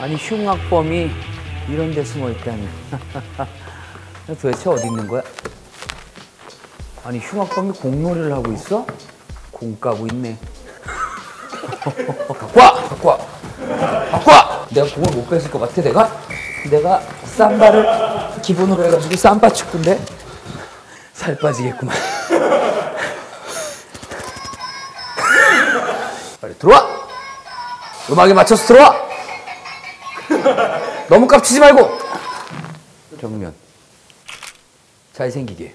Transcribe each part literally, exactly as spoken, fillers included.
아니 흉악범이 이런 데 숨어 있다니. 도대체 어디 있는 거야? 아니 흉악범이 공놀이를 하고 있어? 공 까고 있네. 갖고 와! 갖고 와! 갖고 와! 내가 공을 못 뺏을 것 같아 내가? 내가 쌈바를 기본으로 해가지고 쌈바 축구인데 살 빠지겠구만. 빨리 들어와! 음악에 맞춰서 들어와! 너무 깝치지 말고! 정면 잘생기게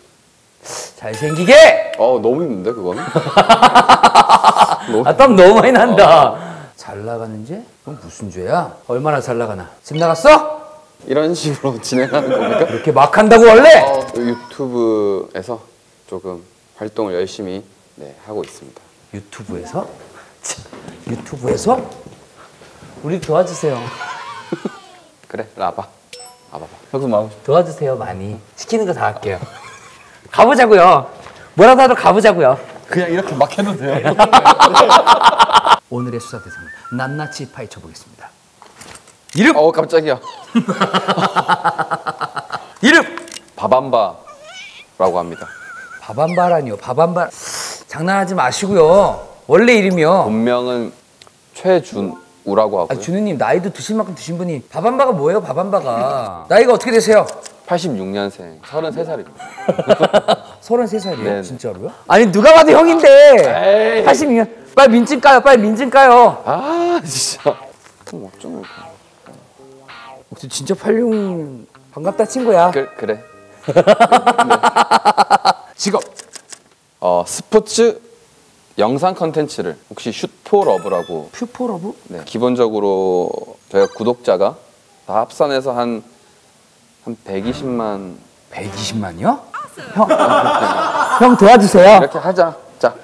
잘생기게! 어 너무 힘든데 그건? 아, 땀 너무 많이 난다. 어. 잘 나가는 죄? 그럼 무슨 죄야? 얼마나 잘 나가나? 집 나갔어? 이런 식으로 진행하는 겁니까? 그렇게 막 한다고 원래? 어, 유튜브에서 조금 활동을 열심히 네, 하고 있습니다. 유튜브에서? 유튜브에서? 우리 도와주세요. 그래, 와봐. 와봐봐. 형수 마음 도와주세요, 많이. 시키는 거 다 할게요. 가보자고요. 뭐라도 하러 가보자고요. 그냥 이렇게 막 해도 돼요. 오늘의 수사 대상은 낱낱이 파헤쳐 보겠습니다. 이름! 어 깜짝이야. 이름! 바밤바라고 합니다. 바밤바라니요. 바밤바 장난하지 마시고요. 원래 이름이요. 본명은 최준우라고 하고요. 아, 준우님 나이도 드신 만큼 드신 분이 바밤바가 뭐예요? 바밤바가 나이가 어떻게 되세요? 팔십육 년생 서른세 살입니다. 서른세 살이에요? 네네. 진짜로요? 아니 누가 봐도 형인데. 에이. 팔십육 년. 빨리 민증 까요. 빨리 민증 까요. 아 진짜 뭐 어쩌면 혹시 진짜 팔십육... 반갑다 친구야. 그, 그래. 네. 직업 어 스포츠 영상 컨텐츠를 혹시 슛포러브라고. 슛포러브? 네. 기본적으로 저희가 구독자가 다 합산해서 한 한 백이십만. 백이십만이요? 형, 형 도와주세요. 이렇게 하자. 자,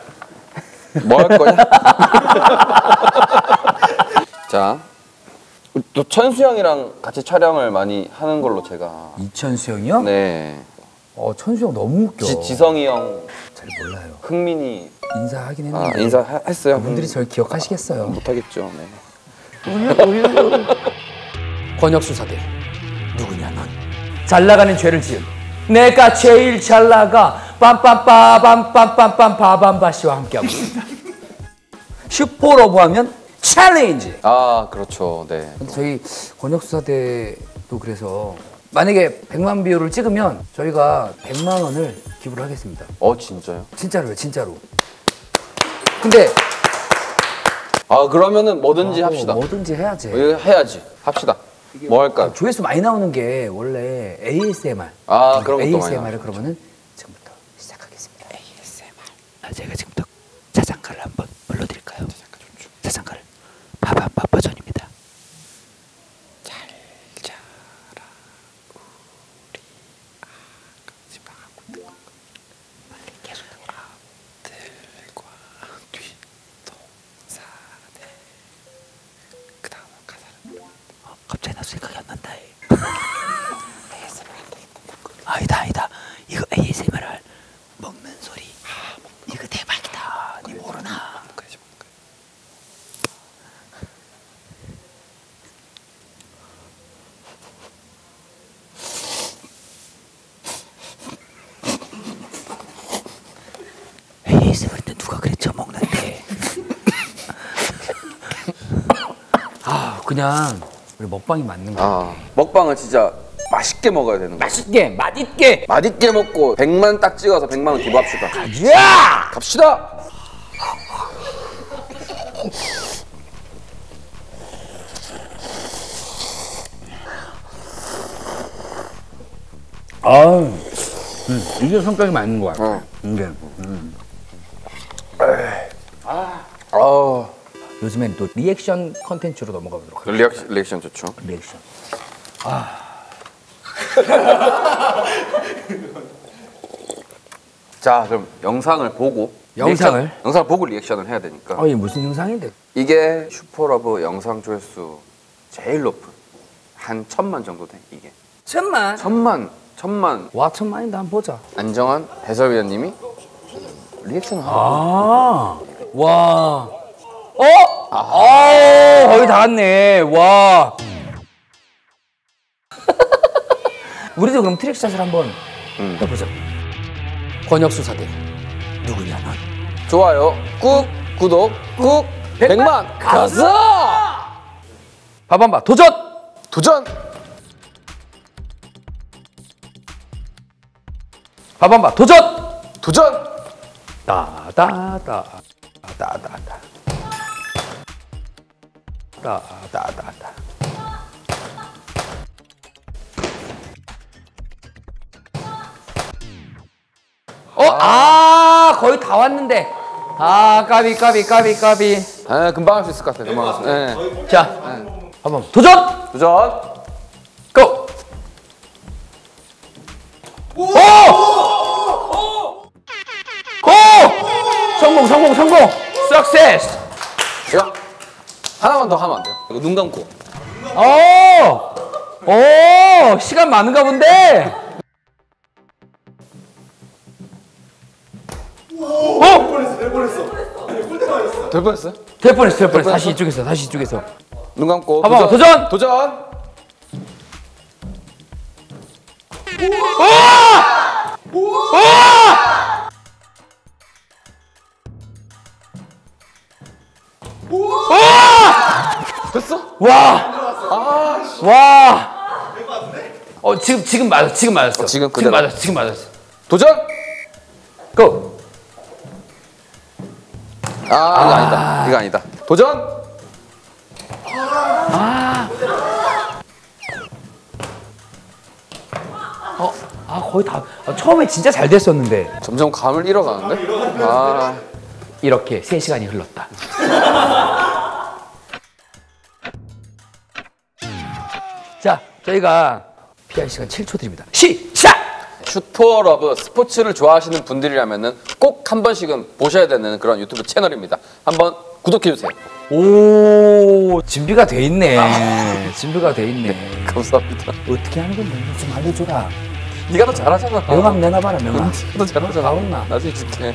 뭐 할 거냐? 자, 또 천수 형이랑 같이 촬영을 많이 하는 걸로 제가. 이천수 형이요? 네. 어, 천수 형 너무 웃겨. 지, 지성이 형. 잘 몰라요. 흥민이. 인사하긴 했는데. 아, 인사했어요. 그분들이 음. 절 기억하시겠어요. 아, 못하겠죠. 네. 우유, 우유, 우유. 권혁수사대, 누구냐 넌? 잘 나가는 죄를 지은 내가 제일 잘 나가 빰빰빠밤빰빰빰 바밤바 씨와 함께하고 있습니다. 슛포러브 하면 챌린지. 아 그렇죠. 네. 저희 권혁수사대도 그래서 만약에 백만 뷰를 찍으면 저희가 백만 원을 기부를 하겠습니다. 어 진짜요? 진짜로요. 진짜로. 근데 아 그러면은 뭐든지 어, 합시다. 뭐든지 해야지. 해야지. 합시다. 뭐 할까요? 조회수 많이 나오는 게 원래 에이에스엠알. 아, 그런 것도 에이에스엠알을 그러면은 지금부터 시작하겠습니다. 에이에스엠알. 아, 제가 지금부터 자장가를 한번 불러드릴까요? 자장가 좋죠. 자장가를 바밤바 버전입니다. 잘 자라 우리 아가 지방하고 뜨거운 거 빨리 계속 아들과 뒤동산에 그 다음 가사를 갑자기 나도 생각이 안 난다. 에이에스엠알 아니다 아니다. 이거 에이에스엠알 할 먹는 소리. 아, 먹는 이거 대박이다. 니 모르나? 먹어야지, 먹어야지. 에이에스엠알 때 누가 그랬죠? 먹는데. 아 그냥 우리 먹방이 맞는 거야. 아, 먹방은 진짜 맛있게 먹어야 되는 거야. 맛있게, 맛있게! 맛있게 먹고 백만 딱 찍어서 백만 원 기부합시다. 야! 갑시다! 아, 음, 이게 성격이 맞는 거야. 어. 이게. 음. 아, 어. 요즘엔 또 리액션 컨텐츠로 넘어가 보도록 하겠습니다. 리액션, 리액션 좋죠. 리액션. 아. 자, 그럼 영상을 보고. 영상을? 리액션, 영상을 보고 리액션을 해야 되니까. 아, 이게 무슨 영상인데? 이게 슛포러브 영상 조회수 제일 높은 한 천만 정도 돼, 이게. 천만? 천만, 천만. 와, 천만인데 한번 보자. 안정환 해설위원님이 리액션을 하고. 아, 와. 어? 아, 아, 거의 다 왔네. 와. 우리도 그럼 트릭샷을 한번 음. 해보자. 권혁수사대 누구냐 넌. 좋아요 꾹, 구독 꾹, 백만 가서! 밥한바 도전! 도전! 밥한바 도전! 도전! 따따따 따따따 따따따 어? 아, 거의 다 왔는데. 아, 까비, 까비, 까비, 까비. 에, 금방 할 수 있을 것 같아요. 금방 할 수 있어요. 자, 한번 도전! 도전! 고! 오! 오! 오! 고! 성공, 성공, 성공! Success! 야, 하나만 더 하면 안 돼요? 이거 눈 감고. 어! 오! 시간 많은가 본데? 될 뻔했어요? 될 뻔했어, 될 뻔했어. 다시 이쪽에서, 다시 이쪽에서. 눈 감고. 한번 도전! 도전! 우와! 우와! 우와! 됐어? 와! 아, 와! 될 것 같은데? 어, 지금, 지금 맞았어, 지금 맞았어. 어, 지금 그대로. 지금 맞았어, 지금 맞았어. 도전! 고! 아, 아, 이거 아니다. 이거 아니다. 도전! 아, 어, 아 거의 다. 아, 처음에 진짜 잘 됐었는데. 점점 감을 잃어가는데? 아, 이렇게 세 시간이 흘렀다. 자, 저희가 피할 시간 칠 초 드립니다. 시작! 슛포러브 스포츠를 좋아하시는 분들이라면은 꼭 한 번씩은 보셔야 되는 그런 유튜브 채널입니다. 한번 구독해주세요. 오, 준비가 돼 있네. 아. 준비가 돼 있네. 네, 감사합니다. 어떻게 하는 건데 좀 알려줘라. 네가 더 잘하잖아. 명함 내놔봐라 명함. 네가 더 잘하잖아. 나중에 줄게.